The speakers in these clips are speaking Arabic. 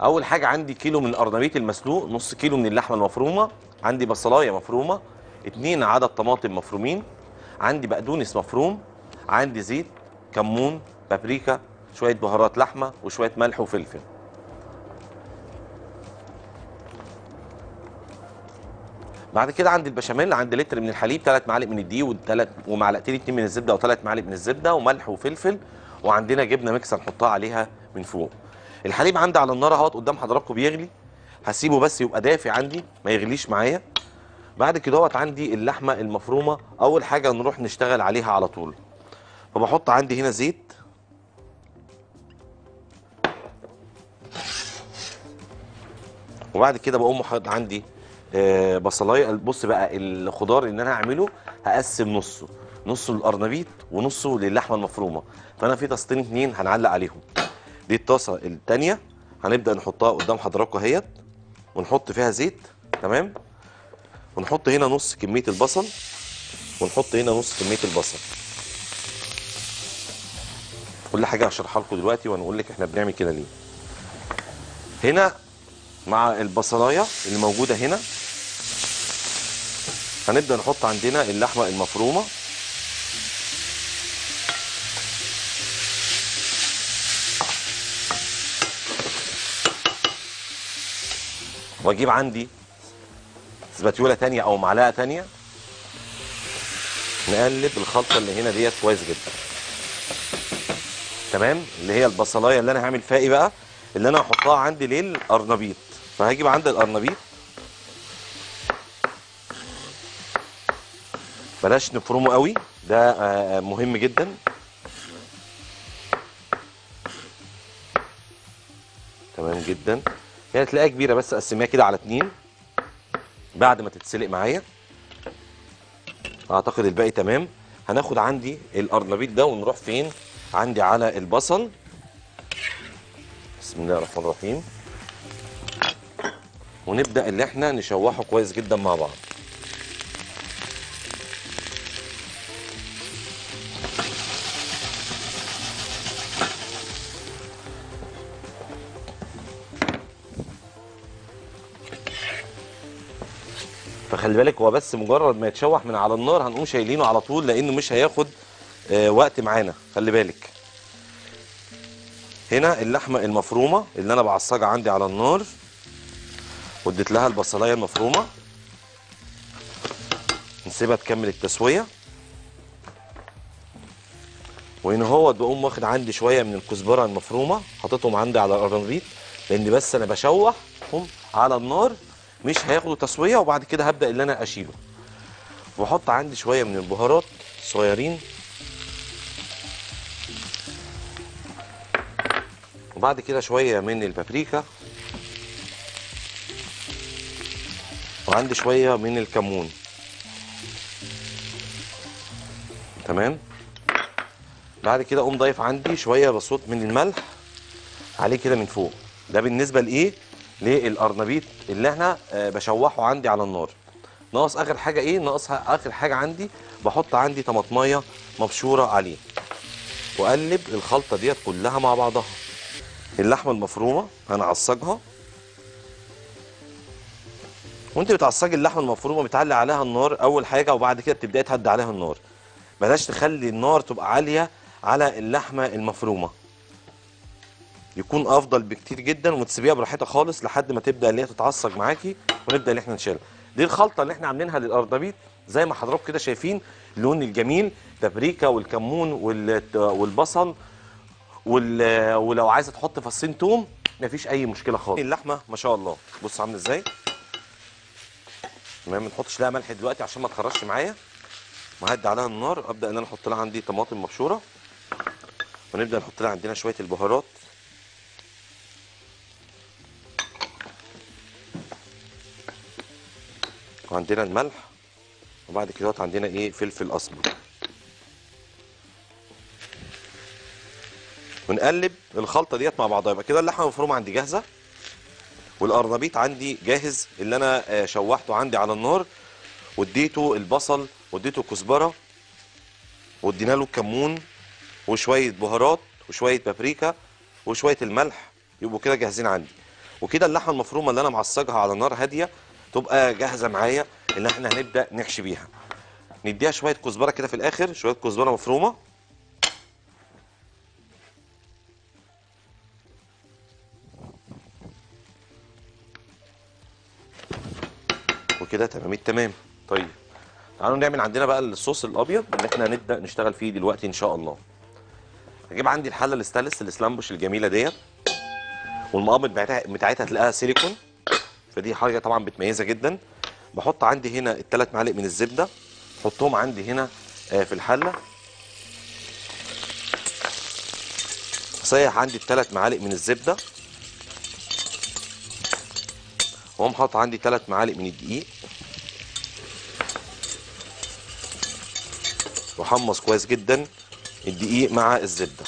اول حاجه عندي كيلو من القرنبيط المسلوق، نص كيلو من اللحمه المفرومه، عندي بصلايه مفرومه، 2 عدد طماطم مفرومين، عندي بقدونس مفروم، عندي زيت، كمون، بابريكا، شويه بهارات لحمه وشويه ملح وفلفل. بعد كده عندي البشاميل، عندي لتر من الحليب، 3 معالق من الدقيق ومعلقتين 2 من الزبده او 3 معالق من الزبده، وملح وفلفل، وعندنا جبنه ميكس هنحطها عليها من فوق. الحليب عندي على النار اهوت قدام حضراتكم بيغلي، هسيبه بس يبقى دافي عندي ما يغليش معايا. بعد كده اهوت عندي اللحمه المفرومه، اول حاجه نروح نشتغل عليها على طول. فبحط عندي هنا زيت، وبعد كده بقوم حاطط عندي بصلايه. بص بقى الخضار اللي انا هعمله هقسم نصه، نصه للقرنبيط ونصه للحمه المفرومه، فانا في طاستين 2 هنعلق عليهم. دي الطاسه الثانيه هنبدا نحطها قدام حضراتكم اهيت، ونحط فيها زيت، تمام، ونحط هنا نص كميه البصل، ونحط هنا نص كميه البصل. كل حاجه هشرحها لكم دلوقتي وهنقول لك احنا بنعمل كده ليه. هنا مع البصلايه اللي موجوده هنا هنبدا نحط عندنا اللحمه المفرومه، واجيب عندي سباتيوله تانية او معلقه تانية، نقلب الخلطه اللي هنا ديت كويس جدا، تمام، اللي هي البصلايه اللي انا هعمل فيها ايه بقى، اللي انا هحطها عندي للقرنبيط. فهجيب عندي القرنبيط، بلاش نفرمه قوي، ده مهم جدا، تمام جدا، يعني تلاقيها كبيره بس اقسميها كده على 2 بعد ما تتسلق معايا. اعتقد الباقي تمام. هناخد عندي القرنبيط ده ونروح فين، عندي على البصل، بسم الله الرحمن الرحيم، ونبدا اللي احنا نشوحه كويس جدا مع بعض. فخلي بالك هو بس مجرد ما يتشوح من على النار هنقوم شايلينه على طول، لانه مش هياخد وقت معانا. خلي بالك هنا اللحمه المفرومه اللي انا بعصجها عندي على النار، واديت لها البصلايه المفرومه، نسيبها تكمل التسويه. وهنا هو بقوم واخد عندي شويه من الكزبره المفرومه، حاططهم عندي على القرنبيط، لان بس انا بشوحهم على النار مش هياخدوا تسويه. وبعد كده هبدا اللي انا اشيله، واحط عندي شويه من البهارات صغيرين. وبعد كده شويه من البابريكا، وعندي شويه من الكمون، تمام. بعد كده اقوم ضايف عندي شويه بصوت من الملح عليه كده من فوق. ده بالنسبه لايه، للقرنبيط اللي احنا بشوحه عندي على النار. ناقص اخر حاجه ايه، ناقص اخر حاجه عندي بحط عندي طماطميه مبشوره عليه، واقلب الخلطه ديت كلها مع بعضها. اللحمه المفرومه هنعصجها، وانت بتعصج اللحمه المفرومه بتعلي عليها النار اول حاجه، وبعد كده بتبداي تهدي عليها النار. بلاش تخلي النار تبقى عاليه على اللحمه المفرومه، يكون افضل بكتير جدا، وتسيبيها براحتها خالص لحد ما تبدا اللي هي تتعصج معاكي ونبدا ان احنا نشيلها. دي الخلطه اللي احنا عاملينها للقرنبيط، زي ما حضراتكم كده شايفين اللون الجميل، بابريكا والكمون والبصل، ولو عايزه تحط فصين توم مفيش اي مشكله خالص. اللحمه ما شاء الله بص عامله ازاي، تمام. ما نحطش لها ملح دلوقتي عشان ما تخرجش معايا، وهدي عليها النار. ابدا ان انا احط لها عندي طماطم مبشوره، ونبدا نحط لها عندنا شويه البهارات، وعندنا الملح، وبعد كده عندنا ايه، فلفل اسمر، ونقلب الخلطه ديت مع بعضها. يبقى كده اللحمه المفرومه عندي جاهزه، والقرنبيط عندي جاهز اللي انا شوحته عندي على النار، واديته البصل، واديته كزبره، وادينا له الكمون، وشويه بهارات، وشويه بابريكا، وشويه الملح، يبقوا كده جاهزين عندي. وكده اللحمه المفرومه اللي انا معصجها على نار هاديه تبقى جاهزه معايا ان احنا هنبدا نحشي بيها. نديها شويه كزبره كده في الاخر، شويه كزبره مفرومه. وكده تمام التمام. طيب تعالوا نعمل عندنا بقى الصوص الابيض اللي احنا هنبدا نشتغل فيه دلوقتي ان شاء الله. هجيب عندي الحله الاستانلس الاسلامبوش الجميله ديت، والمقام بتاعتها هتلاقيها سيليكون، فدي حاجه طبعا بتميزها جدا. بحط عندي هنا الثلاث معالق من الزبده، حطهم عندي هنا في الحله. صيح عندي الثلاث معالق من الزبده، واقوم حاطط عندي ثلاث معالق من الدقيق، وحمص كويس جدا الدقيق مع الزبده.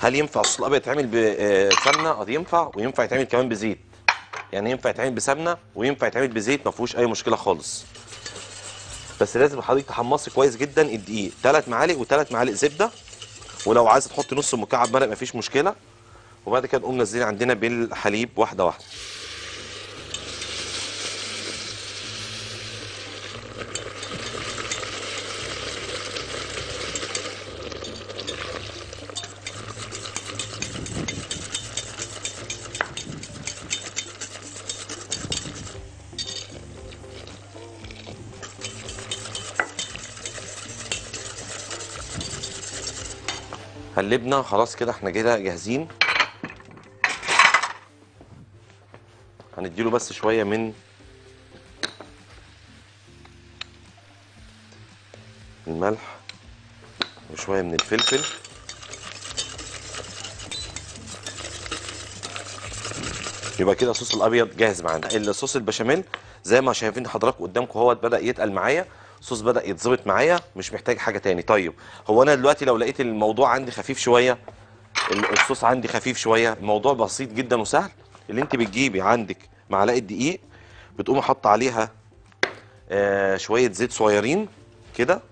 هل ينفع الصوص الابيض يتعمل بسمنه؟ قد ينفع، وينفع يتعمل كمان بزيت، يعني ينفع يتعمل بسمنه وينفع يتعمل بزيت، ما فيهوش اي مشكله خالص. بس لازم حضرتك تحمصي كويس جدا الدقيق، ثلاث معالق وثلاث معالق زبده، ولو عايزه تحط نص مكعب مرق مفيش مشكله. وبعد كده نقوم نازلين عندنا بالحليب واحده واحده. قلبنا خلاص كده، احنا كده جاهزين. هنديله بس شويه من الملح وشويه من الفلفل. يبقى كده الصوص الابيض جاهز معانا. الصوص البشاميل زي ما شايفين حضراتكم قدامكم اهوت، بدا يتقل معايا الصوص، بدأ يتظبط معايا، مش محتاج حاجة تاني. طيب هو أنا دلوقتي لو لقيت الموضوع عندي خفيف شوية، الصوص عندي خفيف شوية، الموضوع بسيط جدا وسهل. اللي أنت بتجيبي عندك معلقة دقيق، بتقومي حاطة عليها شوية زيت صغيرين كده،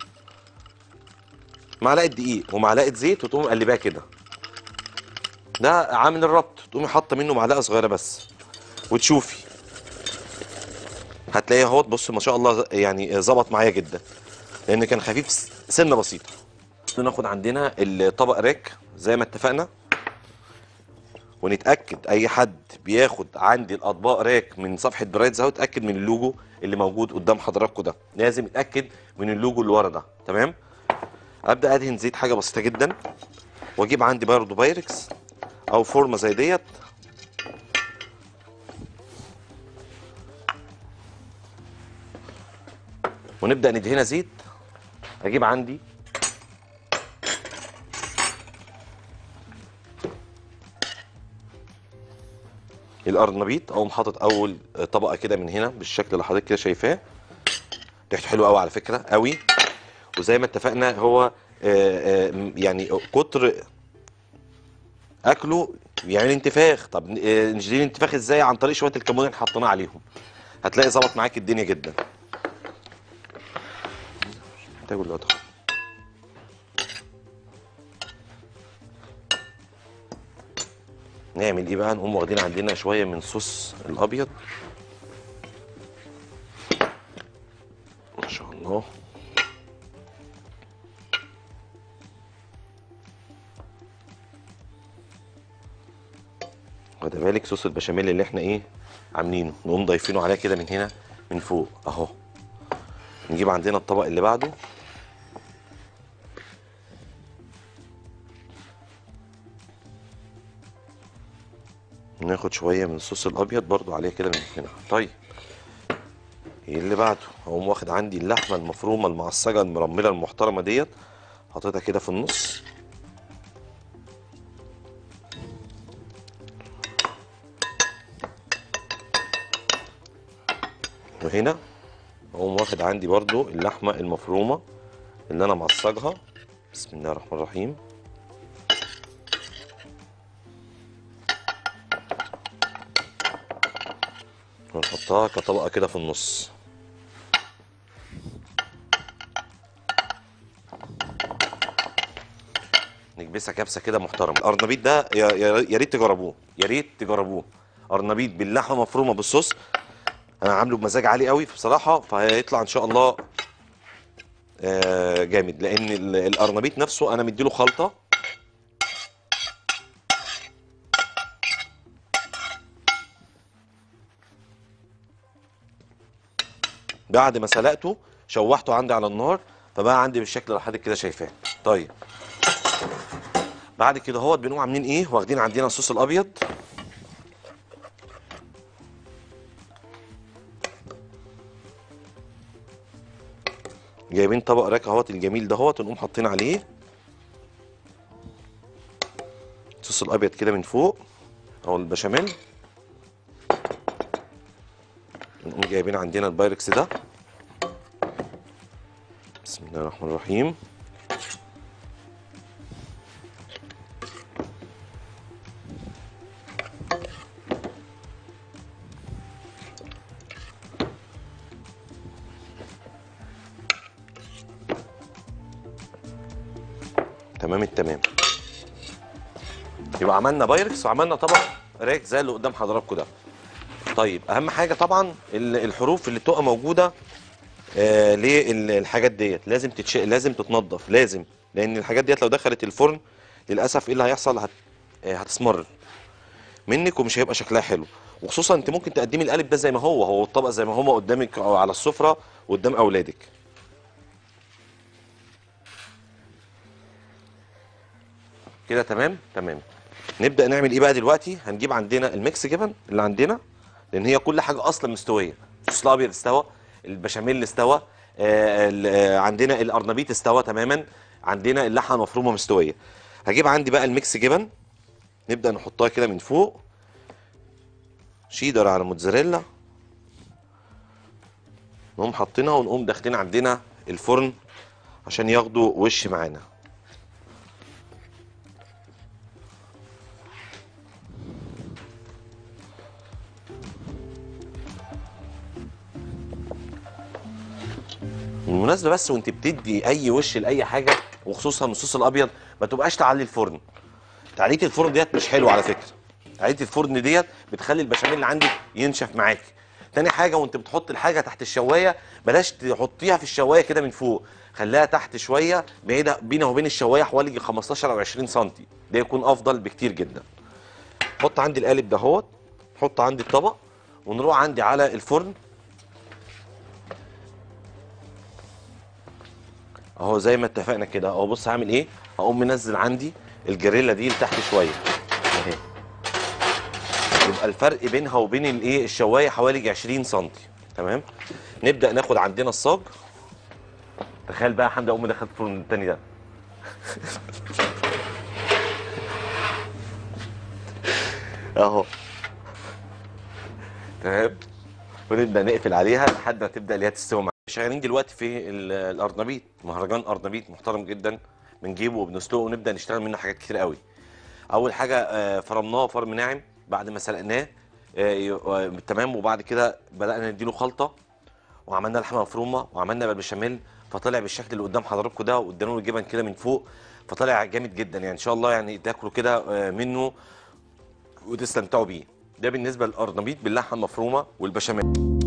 معلقة دقيق ومعلقة زيت، وتقومي مقلباها كده. ده عامل الربط، تقومي حاطة منه معلقة صغيرة بس، وتشوفي هتلاقيها اهوت. بص ما شاء الله يعني ظبط معايا جدا، لان كان خفيف سنه بسيطه. ناخد عندنا الطبق ريك زي ما اتفقنا، ونتاكد اي حد بياخد عندي الاطباق ريك من صفحه برايتز اهو، اتاكد من اللوجو اللي موجود قدام حضراتكم ده، لازم اتاكد من اللوجو اللي ورا ده. تمام، ابدا ادهن زيت حاجه بسيطه جدا، واجيب عندي برضه بايركس او فورمه زي ديت، ونبدأ ندهنها زيت. اجيب عندي القرنبيط، اقوم حاطط اول طبقه كده من هنا بالشكل اللي حضرتك كده شايفاه. ريحته حلوه قوي على فكره قوي، وزي ما اتفقنا هو يعني كتر اكله يعني انتفاخ. طب نشيل الانتفاخ ازاي؟ عن طريق شويه الكمون اللي حطيناه عليهم، هتلاقي ظبط معاك الدنيا جدا. نعمل ايه بقى؟ نقوم واخدين عندنا شويه من صوص الابيض ما شاء الله، واخد بالك صوص البشاميل اللي احنا ايه عاملينه، نقوم ضايفينه عليها كده من هنا من فوق اهو. نجيب عندنا الطبق اللي بعده، ناخد شويه من الصوص الابيض برضو عليه كده من هنا. طيب ايه اللي بعده؟ هقوم واخد عندي اللحمه المفرومه المعصجه المرمله المحترمه ديت، حاططها كده في النص، وهنا هقوم واخد عندي برضو اللحمه المفرومه اللي انا معصجها. بسم الله الرحمن الرحيم. ونحطها كطبقه كده في النص. نكبسها كبسه كده محترمه. القرنبيط ده يا ريت تجربوه، يا ريت تجربوه. قرنبيط باللحمه مفرومه بالصوص. انا عامله بمزاج عالي قوي بصراحه، فهيطلع ان شاء الله جامد، لان القرنبيط نفسه انا مديله خلطه. بعد ما سلقته شوحته عندي على النار، فبقى عندي بالشكل اللي حضرتك كده شايفاه. طيب بعد كده اهوت بنقوم عاملين ايه؟ واخدين عندنا الصوص الابيض، جايبين طبق راك اهوت الجميل ده اهوت، ونقوم حاطين عليه الصوص الابيض كده من فوق او البشاميل. نقوم جايبين عندنا البايركس ده، بسم الله الرحمن الرحيم. تمام التمام، يبقى عملنا بايركس وعملنا طبق راك زي اللي قدام حضراتكم ده. طيب اهم حاجه طبعا الحروف اللي بتبقى موجوده للحاجات ديت لازم لازم تتنضف، لازم، لان الحاجات ديت لو دخلت الفرن للاسف ايه اللي هيحصل؟ هتسمر منك ومش هيبقى شكلها حلو. وخصوصا انت ممكن تقدمي القالب ده زي ما هو، هو الطبق زي ما هما قدامك او على السفره قدام اولادك. كده تمام تمام. نبدا نعمل ايه بقى دلوقتي؟ هنجيب عندنا الميكس جبن اللي عندنا، لان هي كل حاجه اصلا مستويه، الصوص الابيض استوى، البشاميل استوى، عندنا القرنبيط استوى تماما، عندنا اللحمه المفرومه مستويه. هجيب عندي بقى الميكس جبن، نبدا نحطها كده من فوق، شيدر على موتزاريلا، نقوم حاطينها ونقوم داخلين عندنا الفرن عشان ياخدوا وش معانا. بالمناسبه بس وانت بتدي اي وش لاي حاجه وخصوصا من الصوص الابيض ما تبقاش تعلي الفرن. تعليه الفرن ديت مش حلوه على فكره، تعليه الفرن ديت بتخلي البشاميل اللي عندك ينشف معاك. تاني حاجه وانت بتحط الحاجه تحت الشوايه بلاش تحطيها في الشوايه كده من فوق، خليها تحت شويه بعيده بينها وبين الشوايه حوالي 15 او 20 سم، ده يكون افضل بكتير جدا. حط عندي القالب ده اهوت، حط عندي الطبق ونروح عندي على الفرن اهو زي ما اتفقنا كده اهو. بص هعمل ايه؟ هقوم منزل عندي الجريلا دي لتحت شويه اهي، يبقى الفرق بينها وبين الايه الشوايه حوالي 20 سم. تمام. نبدا ناخد عندنا الصاج. تخيل بقى حمدي اقوم دخلت الفرن التاني ده اهو. تمام. ونبدا نقفل عليها لحد ما تبدا اللي هي تستوي. شغالين دلوقتي في القرنبيط، مهرجان قرنبيط محترم جدا بنجيبه وبنسلقه ونبدا نشتغل منه حاجات كتير قوي. اول حاجه فرمناه فرم ناعم بعد ما سلقناه تمام، وبعد كده بدانا نديله خلطه وعملنا لحمه مفرومه وعملنا بالبشاميل، فطلع بالشكل اللي قدام حضراتكم ده، وادينا له الجبن كده من فوق، فطلع جامد جدا يعني. ان شاء الله يعني تاكلوا كده منه وتستمتعوا بيه. ده بالنسبه للقرنبيط باللحمه المفرومه والبشاميل.